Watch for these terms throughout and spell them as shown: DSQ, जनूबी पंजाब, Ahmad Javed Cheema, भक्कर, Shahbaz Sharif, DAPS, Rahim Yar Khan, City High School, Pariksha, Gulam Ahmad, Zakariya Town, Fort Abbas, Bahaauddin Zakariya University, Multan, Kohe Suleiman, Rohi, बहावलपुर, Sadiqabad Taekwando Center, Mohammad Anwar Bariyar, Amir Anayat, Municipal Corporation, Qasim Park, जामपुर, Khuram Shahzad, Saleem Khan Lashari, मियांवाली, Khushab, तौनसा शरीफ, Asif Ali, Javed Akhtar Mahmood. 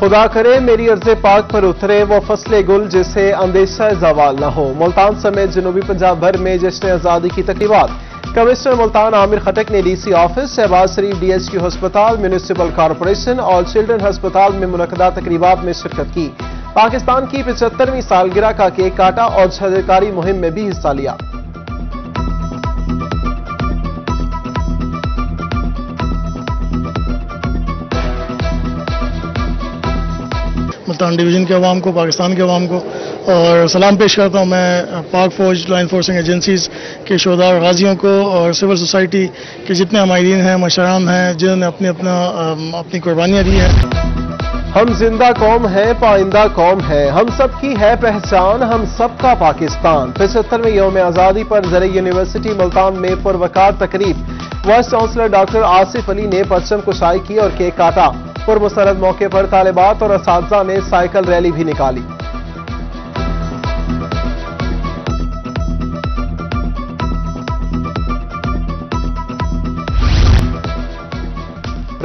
खुदा करे मेरी अर्ज़े पाक पर उतरे वो फसले गुल जिसे अंदेशा जवाल न हो। मुल्तान समेत जनूबी पंजाब भर में जश्न आज़ादी की तकरीबात। कमिश्नर मुल्तान आमिर खटक ने DC office, Shahbaz Sharif DSQ हस्पताल, म्यूनिसिपल कॉरपोरेशन और चिल्ड्रन हस्पताल में मुनक़दा तकरीबात में शिरकत की। पाकिस्तान की 75वीं सालगिरह का केक काटा और छाजेकारी मुहिम में भी हिस्सा लिया। मुल्तान डिवीज़न के अवाम को, पाकिस्तान के अवाम को और सलाम पेश करता हूँ। मैं पाक फौज, लॉ इन्फोर्सिंग एजेंसीज़ के शोधा और गाजियों को और सिविल सोसाइटी के जितने हमायदीन हैं, मशराम हैं, जिन्होंने अपनी कुर्बानियाँ दी हैं। हम जिंदा कौम है, पाइंदा कौम है, हम सब की है पहचान, हम सब का पाकिस्तान। 75वें यौम आज़ादी पर ज़रे यूनिवर्सिटी मुल्तान में पुरवकार तकरीब। Vice chancellor doctor Asif Ali ने परचम कुशाई की और केक काटा। पुरब मुसरद मौके पर तालिबात और असातिज़ा ने साइकिल रैली भी निकाली।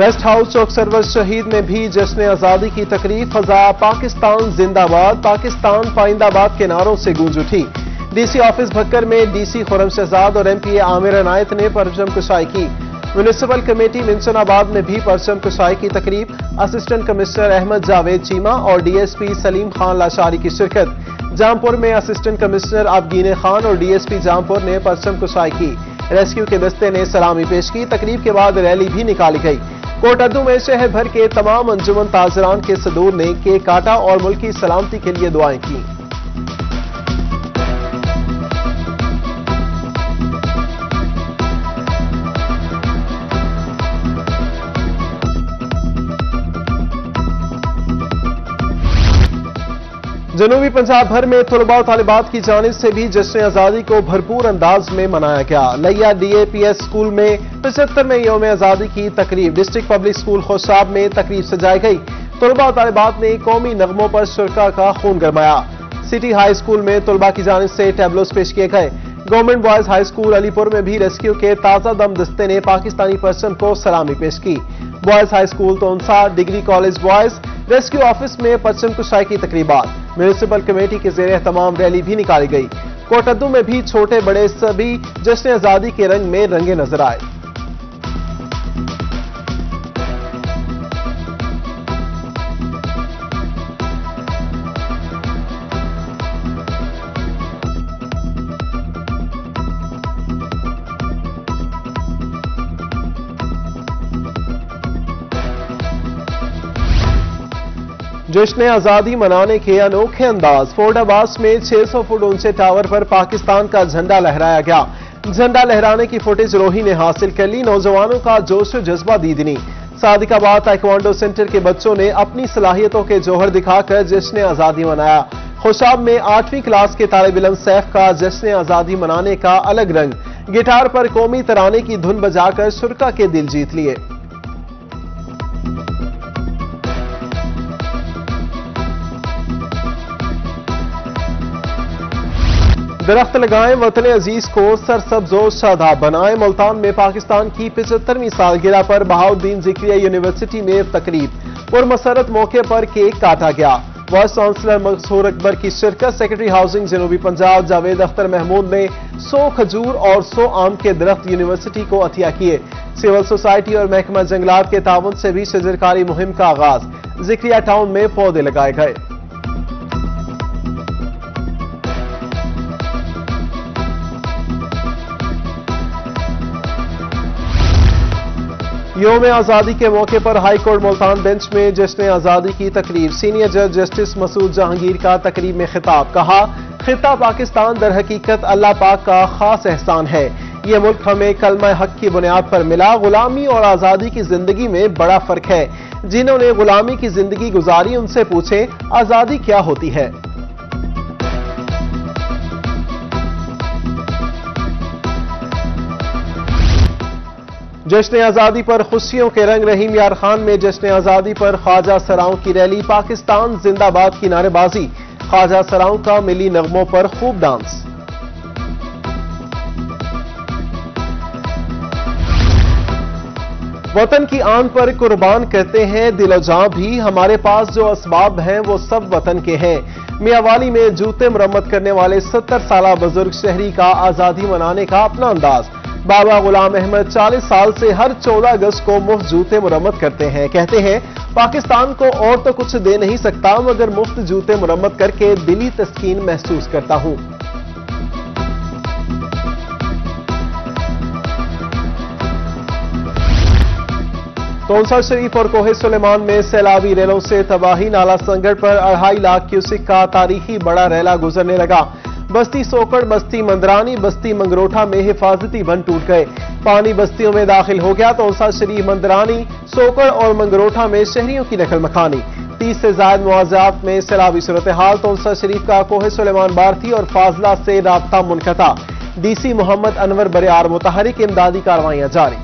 रेस्ट हाउस चौक सरवज शहीद में भी जश्न आज़ादी की तकरीब। फजा पाकिस्तान जिंदाबाद, पाकिस्तान पाइंदाबाद के नारों से गूंज उठी। डीसी ऑफिस भक्कर में डीसी खुरम शहजाद और MPA आमिर अनायत ने परचम कुशाई की। म्यूनिसिपल कमेटी मिंसनाबाद में भी परचम कुशाई की तकरीब। असिस्टेंट कमिश्नर अहमद जावेद चीमा और DSP सलीम खान लाशारी की शिरकत। जामपुर में असिस्टेंट कमिश्नर अबगीने खान और DSP जामपुर ने परचम कुशाई की। रेस्क्यू के दस्ते ने सलामी पेश की। तकरीब के बाद रैली भी निकाली गई। कोट अद्दू में शहर भर के तमाम अंजुमन ताजरान के सदूर ने केक काटा और मुल्क की सलामती के लिए दुआएं की। जनूबी पंजाब भर में तुलबा और तालिबात की जानिब से भी जश्न आज़ादी को भरपूर अंदाज में मनाया गया। लैया DAPS स्कूल में 75वें यौम आज़ादी की तकरीब। डिस्ट्रिक्ट पब्लिक स्कूल खोसाब में तकरीब सजाई गई। तुलबा और तालिबात ने कौमी नगमों पर शुरका का खून गरमाया। सिटी हाई स्कूल में तुलबा की जानिब से टैबलोस पेश किए गए। Government boys high school Alipur में भी रेस्क्यू के ताज़ा दम दस्ते ने पाकिस्तानी परचम को सलामी पेश की। Boys high school Taunsa, degree college boys, rescue office में परचम कुशाई की तकरीबात। म्यूनिसिपल कमेटी के ज़ेरे एहतमाम रैली भी निकाली गई। कोट अद्दू में भी छोटे बड़े सभी जश्न आज़ादी के रंग में रंगे नजर आए। जश्न आज़ादी मनाने के अनोखे अंदाज। फोर्ट अब्बास में 600 फुट ऊंचे टावर पर पाकिस्तान का झंडा लहराया गया। झंडा लहराने की फुटेज रोही ने हासिल कर ली। नौजवानों का जोश जज्बा दीदनी। सादिकाबाद ताइक्वांडो सेंटर के बच्चों ने अपनी सलाहियतों के जोहर दिखाकर जश्न आज़ादी मनाया। खुशाब में 8वीं क्लास के तालिब इलम सैफ का जश्न आज़ादी मनाने का अलग रंग। गिटार पर कौमी तराने की धुन बजाकर शुरा के दिल जीत लिए। दरख्त लगाएं, वतन अजीज को सरसब्ज और शादाब बनाएं। मुल्तान में पाकिस्तान की 75वीं सालगिरह पर बहाउद्दीन ज़करिया यूनिवर्सिटी में तकरीब। पुरमसरत मौके पर केक काटा गया। वाइस चांसलर मसूर अकबर की शिरकत। सेक्रेटरी हाउसिंग जनूबी पंजाब जावेद अख्तर महमूद ने 100 खजूर और 100 आम के दरख्त यूनिवर्सिटी को अतिया किए। सिविल सोसाइटी और महकमा जंगलात के ताउन से भी शजरकारी मुहिम का आगाज। ज़करिया टाउन में पौधे लगाए गए। यौम आज़ादी के मौके पर हाई कोर्ट मुल्तान बेंच में जश्न आज़ादी की तकरीब। सीनियर जज जस्टिस मसूद जहांगीर का तकरीब में खिताब। कहा, खिता पाकिस्तान दर हकीकत अल्लाह पाक का खास एहसान है। ये मुल्क हमें कलमा हक की बुनियाद पर मिला। गुलामी और आज़ादी की जिंदगी में बड़ा फर्क है। जिन्होंने गुलामी की जिंदगी गुजारी उनसे पूछें आज़ादी क्या होती है। जश्न आज़ादी पर खुशियों के रंग। रहीम यार खान में जश्न आज़ादी पर ख्वाजा सराओं की रैली। पाकिस्तान जिंदाबाद की नारेबाजी। ख्वाजा सराओं का मिली नगमों पर खूब डांस। वतन की आन पर कुर्बान कहते हैं दिलोजां भी, हमारे पास जो असबाब हैं वो सब वतन के हैं। मियांवाली में जूते मरम्मत करने वाले 70 साल बुजुर्ग शहरी का आजादी मनाने का अपना अंदाज। बाबा गुलाम अहमद 40 साल से हर 14 अगस्त को मुफ्त जूते मरम्मत करते हैं। कहते हैं पाकिस्तान को और तो कुछ दे नहीं सकता मगर मुफ्त जूते मरम्मत करके दिली तस्कीन महसूस करता हूं। तौनसा शरीफ और कोहे सुलेमान में सैलाबी रेलों से तबाही। नाला संगड़ पर 2.5 लाख क्यूसिक का तारीखी बड़ा रेला गुजरने लगा। बस्ती सोकड़, बस्ती मंदरानी, बस्ती मंगरोठा में हिफाजती बंद टूट गए, पानी बस्तियों में दाखिल हो गया। तौनसा शरीफ, मंदरानी, सोकड़ और मंगरोठा में शहरियों की नकल मखानी। 30 से ज्यादा मुआवजात में सैलाबी सूरत हाल। तौनसा शरीफ का कोहे सुलेमान बारथी और फाजला से राब्ता मुनक़ता। डीसी मोहम्मद अनवर बरियार मुतहरी की इमदादी कार्रवाइयां जारी।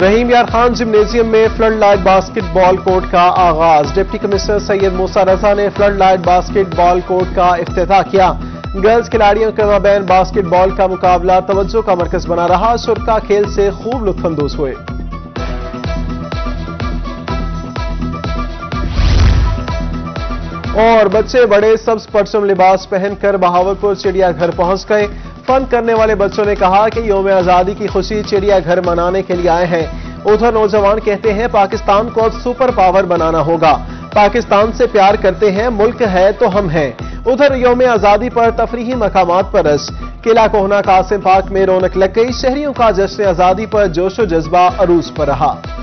रहीम यार खान जिम्नेजियम में फ्लड लाइट बास्केटबॉल कोर्ट का आगाज। डिप्टी कमिश्नर सैयद मूसा रजा ने फ्लड लाइट बास्केटबॉल कोर्ट का इफ्तिताह किया। गर्ल्स खिलाड़ियों के माबैन बास्केटबॉल का मुकाबला तवज्जो का मरकज बना रहा। शुरा खेल से खूब लुत्फानंदोज हुए। और बच्चे बड़े सब स्पर्शम लिबास पहनकर बहावलपुर चिड़ियाघर पहुंच गए। फन करने वाले बच्चों ने कहा कि यौम आजादी की खुशी चिड़ियाघर मनाने के लिए आए हैं। उधर नौजवान कहते हैं पाकिस्तान को अब सुपर पावर बनाना होगा, पाकिस्तान से प्यार करते हैं, मुल्क है तो हम हैं। उधर यौम आजादी पर तफरीही मकामात पर रश। किला कोहना कासिम पार्क में रौनक लग गई। शहरियों का जश्न आजादी पर जोशो जज्बा अरूज पर रहा।